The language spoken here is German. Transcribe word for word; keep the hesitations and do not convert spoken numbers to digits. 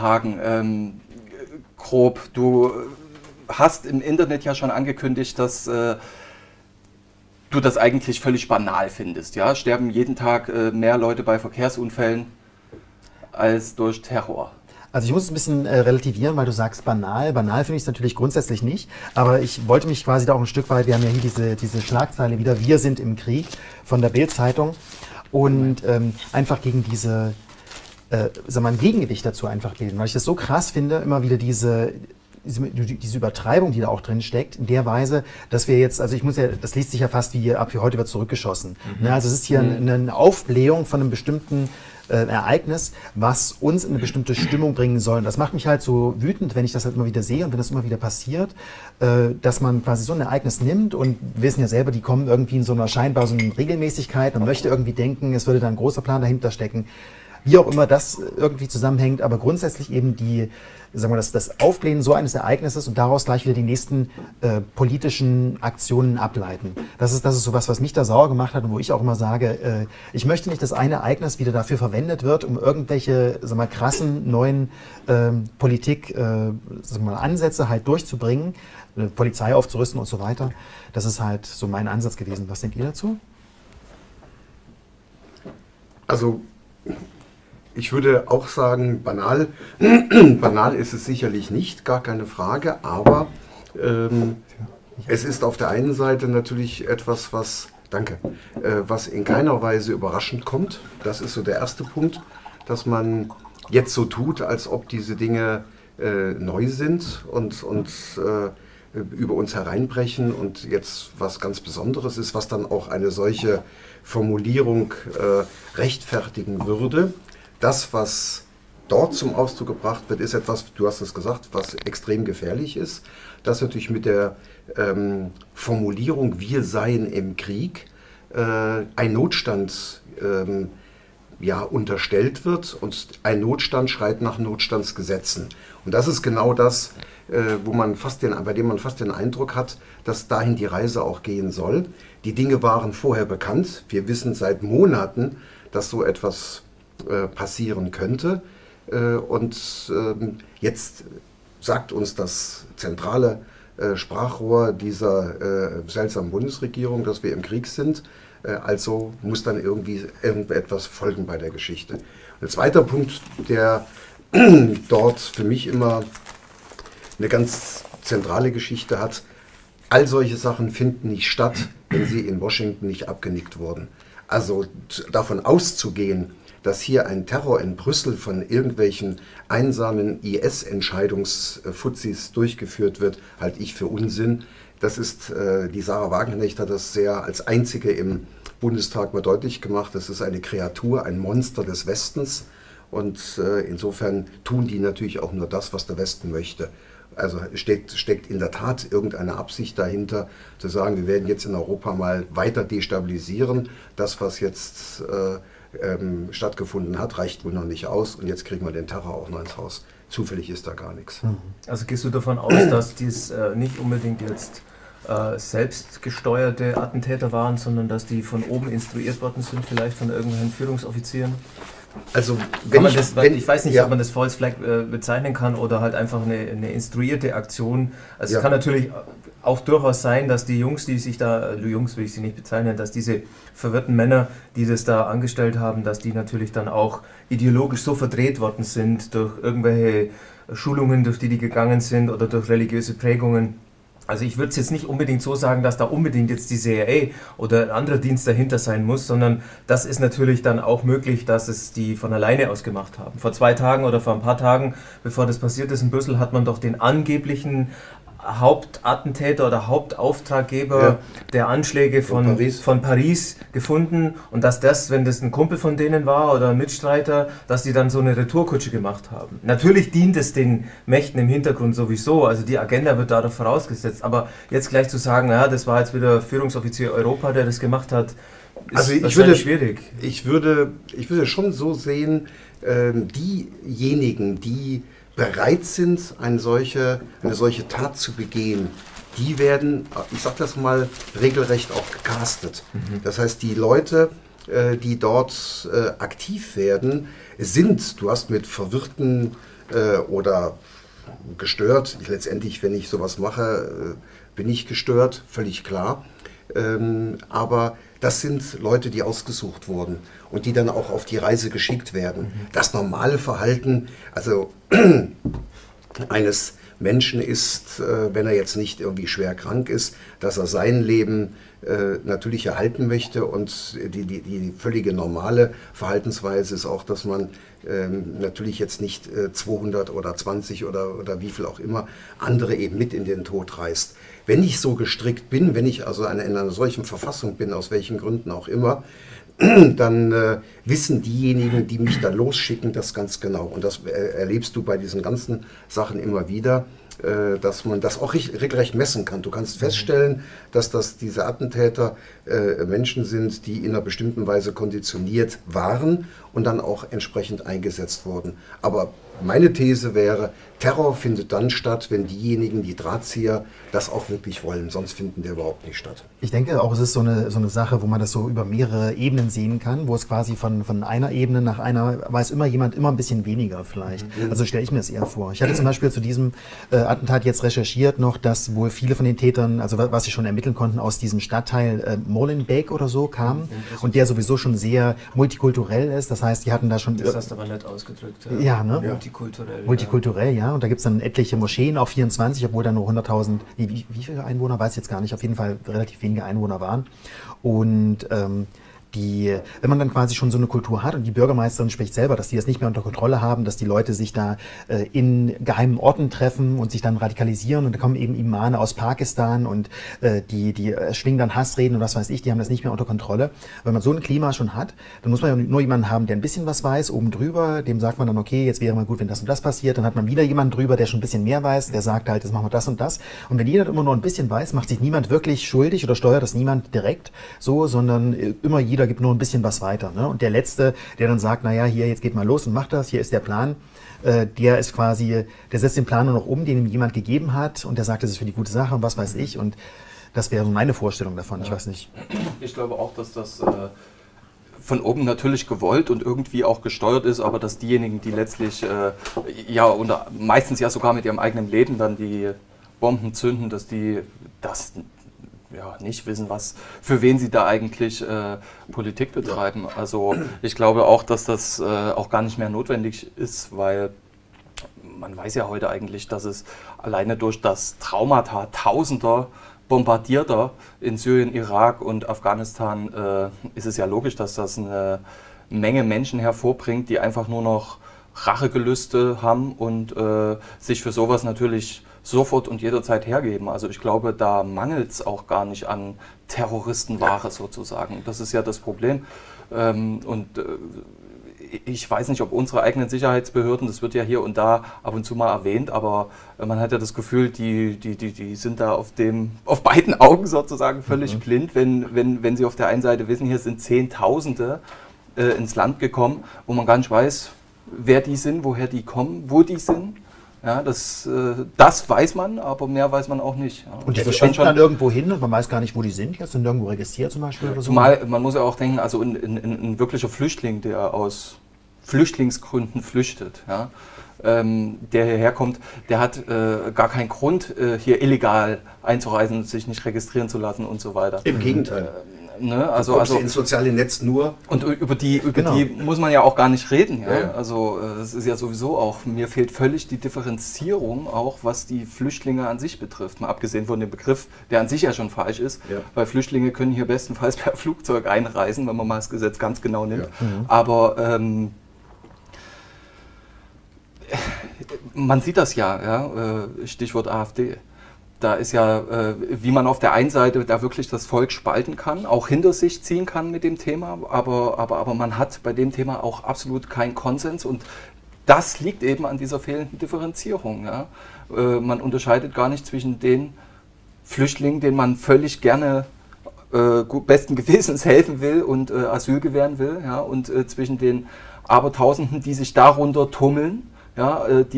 Hagen, ähm, grob, du hast im Internet ja schon angekündigt, dass äh, du das eigentlich völlig banal findest. Ja? Sterben jeden Tag äh, mehr Leute bei Verkehrsunfällen als durch Terror. Also ich muss es ein bisschen äh, relativieren, weil du sagst banal. Banal finde ich es natürlich grundsätzlich nicht, aber ich wollte mich quasi da auch ein Stück weit, wir haben ja hier diese, diese Schlagzeile wieder, wir sind im Krieg von der Bild-Zeitung, und ähm, einfach gegen diese, äh, sag mal, ein Gegengewicht dazu einfach bilden, weil ich das so krass finde, immer wieder diese... diese Übertreibung, die da auch drin steckt, in der Weise, dass wir jetzt, also ich muss ja, das liest sich ja fast wie, ab wie heute wird zurückgeschossen. Mhm. Ja, also es ist hier mhm. eine Aufblähung von einem bestimmten äh, Ereignis, was uns in eine bestimmte Stimmung bringen soll. Und das macht mich halt so wütend, wenn ich das halt immer wieder sehe und wenn das immer wieder passiert, äh, dass man quasi so ein Ereignis nimmt, und wir wissen ja selber, die kommen irgendwie in so einer scheinbar so einer Regelmäßigkeit, man möchte irgendwie denken, es würde da ein großer Plan dahinter stecken. Wie auch immer das irgendwie zusammenhängt, aber grundsätzlich eben die, sagen wir, das, das Aufblähen so eines Ereignisses und daraus gleich wieder die nächsten äh, politischen Aktionen ableiten. Das ist, das ist so was, was mich da sauer gemacht hat und wo ich auch immer sage, äh, ich möchte nicht, dass ein Ereignis wieder dafür verwendet wird, um irgendwelche, sagen wir, krassen neuen äh, Politik, äh, sagen wir, Ansätze halt durchzubringen, äh, Polizei aufzurüsten und so weiter. Das ist halt so mein Ansatz gewesen. Was denkt ihr dazu? Also... ich würde auch sagen, banal, banal ist es sicherlich nicht, gar keine Frage, aber ähm, es ist auf der einen Seite natürlich etwas, was, danke, äh, was in keiner Weise überraschend kommt. Das ist so der erste Punkt, dass man jetzt so tut, als ob diese Dinge äh, neu sind und, und äh, über uns hereinbrechen und jetzt was ganz Besonderes ist, was dann auch eine solche Formulierung äh, rechtfertigen würde. Das, was dort zum Ausdruck gebracht wird, ist etwas, du hast es gesagt, was extrem gefährlich ist. Das natürlich mit der ähm, Formulierung, wir seien im Krieg, äh, ein Notstand ähm, ja, unterstellt wird, und ein Notstand schreit nach Notstandsgesetzen. Und das ist genau das, äh, wo man fast den, bei dem man fast den Eindruck hat, dass dahin die Reise auch gehen soll. Die Dinge waren vorher bekannt. Wir wissen seit Monaten, dass so etwas passieren könnte, und jetzt sagt uns das zentrale Sprachrohr dieser seltsamen Bundesregierung, dass wir im Krieg sind, also muss dann irgendwie irgendetwas folgen bei der Geschichte. Ein zweiter Punkt, der dort für mich immer eine ganz zentrale Geschichte hat: all solche Sachen finden nicht statt, wenn sie in Washington nicht abgenickt wurden. Also davon auszugehen, dass hier ein Terror in Brüssel von irgendwelchen einsamen I S-Entscheidungsfuzzis durchgeführt wird, halte ich für Unsinn. Das ist, äh, die Sarah Wagenknecht hat das sehr als einzige im Bundestag mal deutlich gemacht, das ist eine Kreatur, ein Monster des Westens, und äh, insofern tun die natürlich auch nur das, was der Westen möchte. Also steckt, steckt in der Tat irgendeine Absicht dahinter, zu sagen, wir werden jetzt in Europa mal weiter destabilisieren, das, was jetzt... Äh, Ähm, stattgefunden hat, reicht wohl noch nicht aus, und jetzt kriegen wir den Terror auch noch ins Haus. Zufällig ist da gar nichts. Also gehst du davon aus, dass dies äh, nicht unbedingt jetzt äh, selbstgesteuerte Attentäter waren, sondern dass die von oben instruiert worden sind, vielleicht von irgendwelchen Führungsoffizieren? Also wenn ich, das, wenn, ich weiß nicht, ja. ob man das False Flag äh, bezeichnen kann oder halt einfach eine, eine instruierte Aktion. Also ja. Es kann natürlich auch durchaus sein, dass die Jungs, die sich da, die Jungs will ich sie nicht bezeichnen, dass diese verwirrten Männer, die das da angestellt haben, dass die natürlich dann auch ideologisch so verdreht worden sind durch irgendwelche Schulungen, durch die die gegangen sind, oder durch religiöse Prägungen. Also ich würde es jetzt nicht unbedingt so sagen, dass da unbedingt jetzt die C I A oder ein anderer Dienst dahinter sein muss, sondern das ist natürlich dann auch möglich, dass es die von alleine aus gemacht haben. Vor zwei Tagen oder vor ein paar Tagen, bevor das passiert ist in Brüssel, hat man doch den angeblichen Hauptattentäter oder Hauptauftraggeber ja. der Anschläge von, von, Paris. von Paris gefunden, und dass das, wenn das ein Kumpel von denen war oder ein Mitstreiter, dass die dann so eine Retourkutsche gemacht haben. Natürlich dient es den Mächten im Hintergrund sowieso, also die Agenda wird dadurch vorausgesetzt, aber jetzt gleich zu sagen, ja, das war jetzt wieder Führungsoffizier Europa, der das gemacht hat, ist also ich würde, schwierig. Ich würde, ich würde schon so sehen, äh, diejenigen, die bereit sind, eine solche, eine solche Tat zu begehen, die werden, ich sag das mal, regelrecht auch gecastet. Mhm. Das heißt, die Leute, die dort aktiv werden, sind, du hast mit verwirrten äh, oder gestört. Letztendlich, wenn ich sowas mache, äh, bin ich gestört, völlig klar. Ähm, aber das sind Leute, die ausgesucht wurden und die dann auch auf die Reise geschickt werden. Mhm. Das normale Verhalten also eines Menschen ist, äh, wenn er jetzt nicht irgendwie schwer krank ist, dass er sein Leben äh, natürlich erhalten möchte. Und die, die, die völlige normale Verhaltensweise ist auch, dass man ähm, natürlich jetzt nicht äh, zweihundert oder zwanzig oder, oder wie viel auch immer andere eben mit in den Tod reißt. Wenn ich so gestrickt bin, wenn ich also in einer solchen Verfassung bin, aus welchen Gründen auch immer, dann äh, wissen diejenigen, die mich da losschicken, das ganz genau. Und das äh, erlebst du bei diesen ganzen Sachen immer wieder, äh, dass man das auch recht, regelrecht messen kann. Du kannst feststellen, dass das diese Attentäter äh, Menschen sind, die in einer bestimmten Weise konditioniert waren und dann auch entsprechend eingesetzt wurden. Aber meine These wäre, Terror findet dann statt, wenn diejenigen, die Drahtzieher, das auch wirklich wollen. Sonst finden der überhaupt nicht statt. Ich denke auch, es ist so eine, so eine Sache, wo man das so über mehrere Ebenen sehen kann, wo es quasi von, von einer Ebene nach einer, weiß immer jemand immer ein bisschen weniger vielleicht. Mhm. Also stelle ich mir das eher vor. Ich hatte zum Beispiel zu diesem äh, Attentat jetzt recherchiert noch, dass wohl viele von den Tätern, also was sie schon ermitteln konnten, aus diesem Stadtteil äh, Molenbeek oder so kamen. Mhm. Und der sowieso schon sehr multikulturell ist. Das heißt, die hatten da schon... Das hast du aber nett ausgedrückt. Ja, ja, ne? Ja. Multikulturell. Multikulturell, ja. ja. Und da gibt es dann etliche Moscheen, auf vierundzwanzig, obwohl da nur hunderttausend, wie, wie viele Einwohner, weiß ich jetzt gar nicht, auf jeden Fall relativ wenige Einwohner waren. Und ähm, die, wenn man dann quasi schon so eine Kultur hat und die Bürgermeisterin spricht selber, dass die das nicht mehr unter Kontrolle haben, dass die Leute sich da äh, in geheimen Orten treffen und sich dann radikalisieren und da kommen eben Imane aus Pakistan und äh, die, die schwingen dann Hassreden und was weiß ich, die haben das nicht mehr unter Kontrolle. Wenn man so ein Klima schon hat, dann muss man ja nur jemanden haben, der ein bisschen was weiß, oben drüber, dem sagt man dann, okay, jetzt wäre mal gut, wenn das und das passiert, dann hat man wieder jemanden drüber, der schon ein bisschen mehr weiß, der sagt halt, jetzt machen wir das und das. Und wenn jeder immer nur ein bisschen weiß, macht sich niemand wirklich schuldig oder steuert das niemand direkt so, sondern immer jeder. Da gibt nur ein bisschen was weiter. Ne? Und der Letzte, der dann sagt, naja, hier, jetzt geht mal los und macht das, hier ist der Plan, äh, der ist quasi, der setzt den Plan nur noch um, den ihm jemand gegeben hat und der sagt, das ist für die gute Sache und was weiß ich. Und das wäre so meine Vorstellung davon, ja. Ich weiß nicht. Ich glaube auch, dass das äh, von oben natürlich gewollt und irgendwie auch gesteuert ist, aber dass diejenigen, die letztlich, äh, ja, und meistens ja sogar mit ihrem eigenen Leben dann die Bomben zünden, dass die das... ja, nicht wissen, was, für wen sie da eigentlich äh, Politik betreiben. Also ich glaube auch, dass das äh, auch gar nicht mehr notwendig ist, weil man weiß ja heute eigentlich, dass es alleine durch das Traumata tausender Bombardierter in Syrien, Irak und Afghanistan äh, ist es ja logisch, dass das eine Menge Menschen hervorbringt, die einfach nur noch Rachegelüste haben und äh, sich für sowas natürlich sofort und jederzeit hergeben. Also ich glaube, da mangelt es auch gar nicht an Terroristenware sozusagen. Das ist ja das Problem. Ähm, und äh, ich weiß nicht, ob unsere eigenen Sicherheitsbehörden, das wird ja hier und da ab und zu mal erwähnt, aber man hat ja das Gefühl, die, die, die, die sind da auf, dem, auf beiden Augen sozusagen völlig mhm. blind, wenn, wenn, wenn sie auf der einen Seite wissen, hier sind Zehntausende äh, ins Land gekommen, wo man gar nicht weiß, wer die sind, woher die kommen, wo die sind. Ja, das, äh, das weiß man, aber mehr weiß man auch nicht. Ja. Und die verschwinden dann irgendwo hin und man weiß gar nicht, wo die sind. Jetzt sind irgendwo registriert zum Beispiel oder so. Zumal, man muss ja auch denken, also ein, ein, ein wirklicher Flüchtling, der aus Flüchtlingsgründen flüchtet, ja, ähm, der hierher kommt, der hat äh, gar keinen Grund, äh, hier illegal einzureisen und sich nicht registrieren zu lassen und so weiter. Im Gegenteil. Äh, Ne? Also, du also ins soziale Netz nur. Und über die, über genau. die muss man ja auch gar nicht reden. Ja? Ja, ja. Also das ist ja sowieso auch, mir fehlt völlig die Differenzierung auch, was die Flüchtlinge an sich betrifft. Mal abgesehen von dem Begriff, der an sich ja schon falsch ist, ja. Weil Flüchtlinge können hier bestenfalls per Flugzeug einreisen, wenn man mal das Gesetz ganz genau nimmt. Ja. Mhm. Aber ähm, man sieht das ja, ja? Stichwort AfD. Da ist ja, äh, wie man auf der einen Seite da wirklich das Volk spalten kann, auch hinter sich ziehen kann mit dem Thema, aber, aber, aber man hat bei dem Thema auch absolut keinen Konsens und das liegt eben an dieser fehlenden Differenzierung. Ja? Äh, man unterscheidet gar nicht zwischen den Flüchtlingen, denen man völlig gerne äh, besten Gewissens helfen will und äh, Asyl gewähren will, ja? Und äh, zwischen den Abertausenden, die sich darunter tummeln, ja? äh, die